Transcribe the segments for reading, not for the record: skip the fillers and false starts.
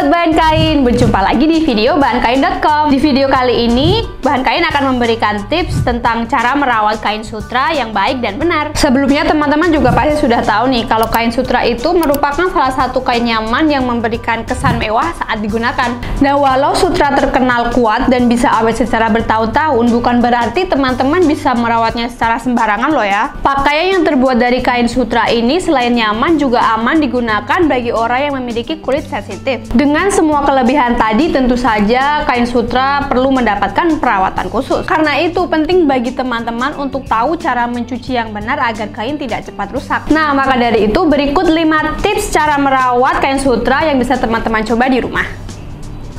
Sobat Bahan Kain, berjumpa lagi di video BahanKain.com. Di video kali ini, Bahan Kain akan memberikan tips tentang cara merawat kain sutra yang baik dan benar. Sebelumnya teman-teman juga pasti sudah tahu nih kalau kain sutra itu merupakan salah satu kain nyaman yang memberikan kesan mewah saat digunakan. Nah, walau sutra terkenal kuat dan bisa awet secara bertahun-tahun, bukan berarti teman-teman bisa merawatnya secara sembarangan loh ya. Pakaian yang terbuat dari kain sutra ini selain nyaman juga aman digunakan bagi orang yang memiliki kulit sensitif. Dengan semua kelebihan tadi, tentu saja kain sutra perlu mendapatkan perawatan khusus. Karena itu penting bagi teman-teman untuk tahu cara mencuci yang benar agar kain tidak cepat rusak. Nah, maka dari itu berikut 5 tips cara merawat kain sutra yang bisa teman-teman coba di rumah.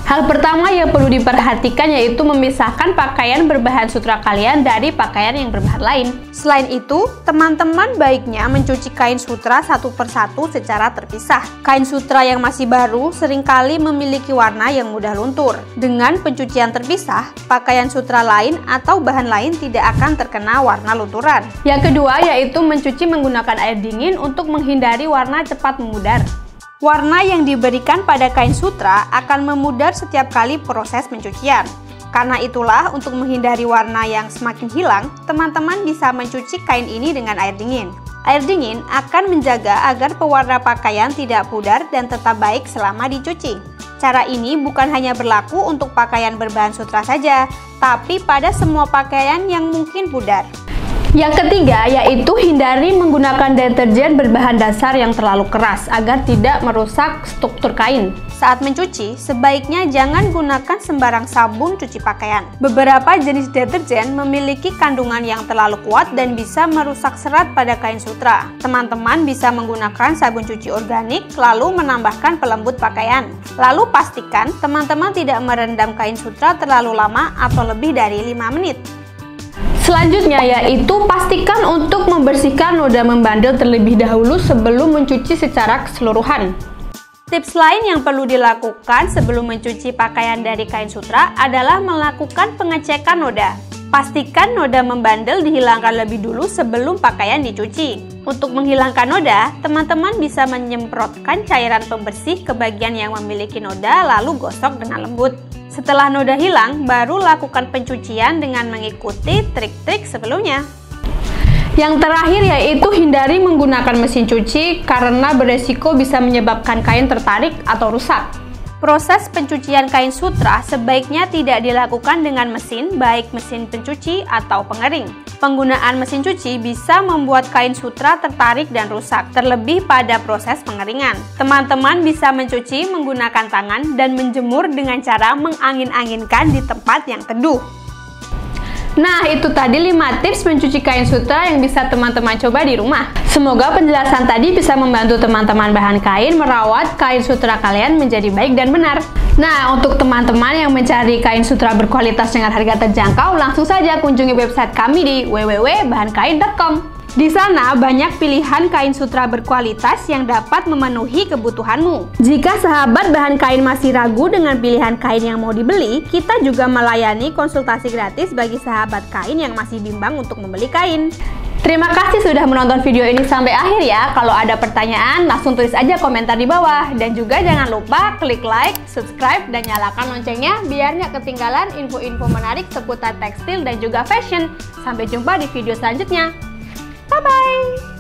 Hal pertama yang perlu diperhatikan yaitu memisahkan pakaian berbahan sutra kalian dari pakaian yang berbahan lain. Selain itu, teman-teman baiknya mencuci kain sutra satu persatu secara terpisah. Kain sutra yang masih baru seringkali memiliki warna yang mudah luntur. Dengan pencucian terpisah, pakaian sutra lain atau bahan lain tidak akan terkena warna lunturan. Yang kedua yaitu mencuci menggunakan air dingin untuk menghindari warna cepat memudar. Warna yang diberikan pada kain sutra akan memudar setiap kali proses pencucian. Karena itulah, untuk menghindari warna yang semakin hilang, teman-teman bisa mencuci kain ini dengan air dingin. Air dingin akan menjaga agar pewarna pakaian tidak pudar dan tetap baik selama dicuci. Cara ini bukan hanya berlaku untuk pakaian berbahan sutra saja, tapi pada semua pakaian yang mungkin pudar. Yang ketiga yaitu hindari menggunakan deterjen berbahan dasar yang terlalu keras agar tidak merusak struktur kain. Saat mencuci, sebaiknya jangan gunakan sembarang sabun cuci pakaian. Beberapa jenis deterjen memiliki kandungan yang terlalu kuat dan bisa merusak serat pada kain sutra. Teman-teman bisa menggunakan sabun cuci organik lalu menambahkan pelembut pakaian. Lalu pastikan teman-teman tidak merendam kain sutra terlalu lama atau lebih dari 5 menit. Selanjutnya yaitu pastikan untuk membersihkan noda membandel terlebih dahulu sebelum mencuci secara keseluruhan. Tips lain yang perlu dilakukan sebelum mencuci pakaian dari kain sutra adalah melakukan pengecekan noda. Pastikan noda membandel dihilangkan lebih dulu sebelum pakaian dicuci. Untuk menghilangkan noda, teman-teman bisa menyemprotkan cairan pembersih ke bagian yang memiliki noda lalu gosok dengan lembut. Setelah noda hilang, baru lakukan pencucian dengan mengikuti trik-trik sebelumnya. Yang terakhir yaitu hindari menggunakan mesin cuci karena beresiko bisa menyebabkan kain tertarik atau rusak. Proses pencucian kain sutra sebaiknya tidak dilakukan dengan mesin, baik mesin pencuci atau pengering. Penggunaan mesin cuci bisa membuat kain sutra tertarik dan rusak, terlebih pada proses pengeringan. Teman-teman bisa mencuci menggunakan tangan dan menjemur dengan cara mengangin-anginkan di tempat yang teduh. Nah, itu tadi 5 tips mencuci kain sutra yang bisa teman-teman coba di rumah. Semoga penjelasan tadi bisa membantu teman-teman Bahan Kain merawat kain sutra kalian menjadi baik dan benar. Nah, untuk teman-teman yang mencari kain sutra berkualitas dengan harga terjangkau, langsung saja kunjungi website kami di www.bahankain.com. Di sana banyak pilihan kain sutra berkualitas yang dapat memenuhi kebutuhanmu. Jika sahabat Bahan Kain masih ragu dengan pilihan kain yang mau dibeli, kita juga melayani konsultasi gratis bagi sahabat kain yang masih bimbang untuk membeli kain. Terima kasih sudah menonton video ini sampai akhir ya. Kalau ada pertanyaan, langsung tulis aja komentar di bawah. Dan juga jangan lupa klik like, subscribe, dan nyalakan loncengnya biar nggak ketinggalan info-info menarik seputar tekstil dan juga fashion. Sampai jumpa di video selanjutnya. Bye-bye.